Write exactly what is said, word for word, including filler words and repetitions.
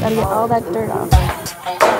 Gotta get all that dirt off.